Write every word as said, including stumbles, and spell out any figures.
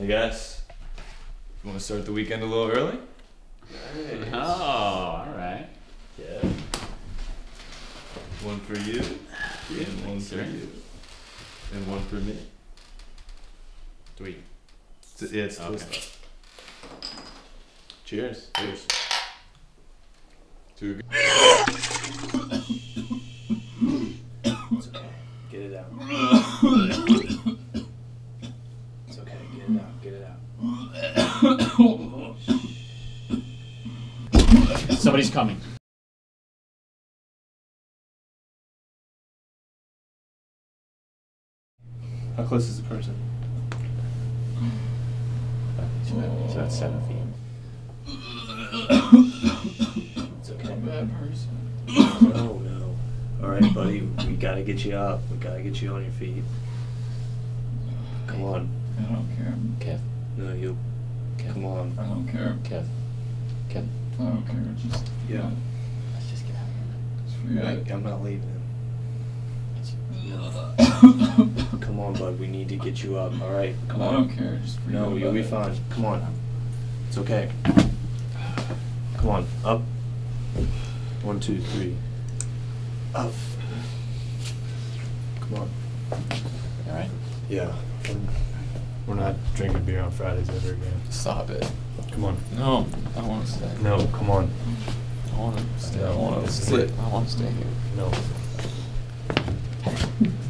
I guess. You want to start the weekend a little early? Nice. Oh, all right. Yeah. One for you, yeah, and one for you, and one for me. Three. It's, yeah, it's okay. Cheers. Cheers. Two. It's okay. Get it out. It's okay. Get it out. Get it out. Somebody's coming. How close is the person? So that's about seven feet. It's okay. Bad person. Oh no. Alright, buddy, we gotta get you up. We gotta get you on your feet. Come on. I don't care. Kev. No, you. Kev. Come on. I don't care. Kev. Kev. I don't care. Just. Yeah. Let's just get out of here. Right, I'm not leaving him. Come on, bud. We need to get you up. All right. Come on. I don't care. Just no, you'll be fine. Come on. It's okay. Come on. Up. One, two, three. Up. Come on. All right. Yeah. We're not drinking beer on Fridays ever again. Stop it. Come on. No, I want to stay. No, come on. I want to stay. I want to stay. I want to stay here. No.